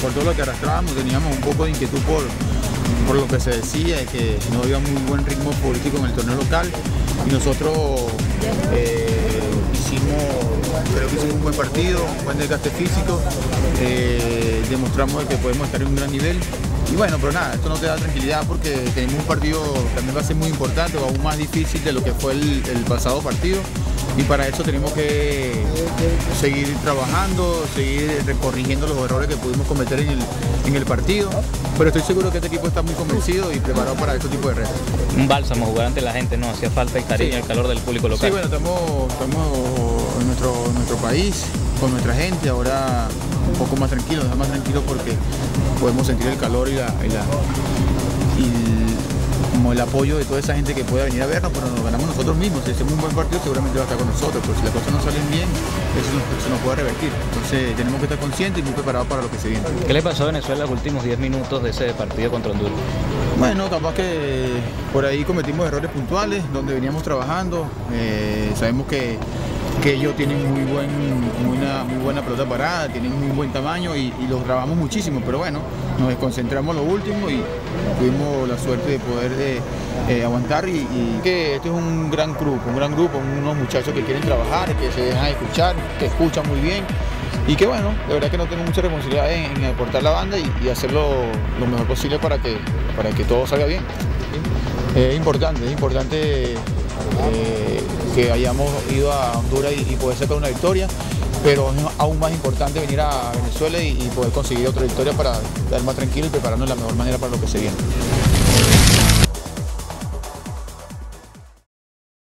por todo lo que arrastrábamos, teníamos un poco de inquietud por lo que se decía, que no había muy buen ritmo político en el torneo local, y nosotros creo que hicimos un buen partido, un buen desgaste físico, demostramos que podemos estar en un gran nivel. Y bueno, pero nada, esto no te da tranquilidad porque tenemos un partido que también va a ser muy importante, aún más difícil de lo que fue el pasado partido. Y para eso tenemos que seguir trabajando, seguir corrigiendo los errores que pudimos cometer en el partido. Pero estoy seguro que este equipo está muy convencido y preparado para este tipo de retos. Un bálsamo jugar ante la gente, ¿no? Hacía falta el cariño, sí, el calor del público local. Sí, bueno, estamos en nuestro país, con nuestra gente, ahora un poco más tranquilos, más tranquilos porque podemos sentir el calor y como el apoyo de toda esa gente que pueda venir a vernos, pero nos ganamos nosotros mismos. Si hacemos un buen partido seguramente va a estar con nosotros, pero si las cosas no salen bien, eso se nos puede revertir. Entonces tenemos que estar conscientes y muy preparados para lo que se viene. ¿Qué le pasó a Venezuela los últimos 10 minutos de ese partido contra Honduras? Bueno, capaz que por ahí cometimos errores puntuales donde veníamos trabajando. Sabemos que ellos tienen muy buena pelota parada, tienen muy buen tamaño y los trabajamos muchísimo, pero bueno, nos desconcentramos lo último y tuvimos la suerte de poder aguantar y que este es un gran grupo, unos muchachos que quieren trabajar, que se dejan escuchar, que escuchan muy bien y que bueno, la verdad que no tengo mucha responsabilidad en aportar la banda y hacerlo lo mejor posible para que todo salga bien. Es importante que hayamos ido a Honduras y poder sacar una victoria, pero es aún más importante venir a Venezuela y poder conseguir otra victoria para estar más tranquilo y prepararnos de la mejor manera para lo que se viene.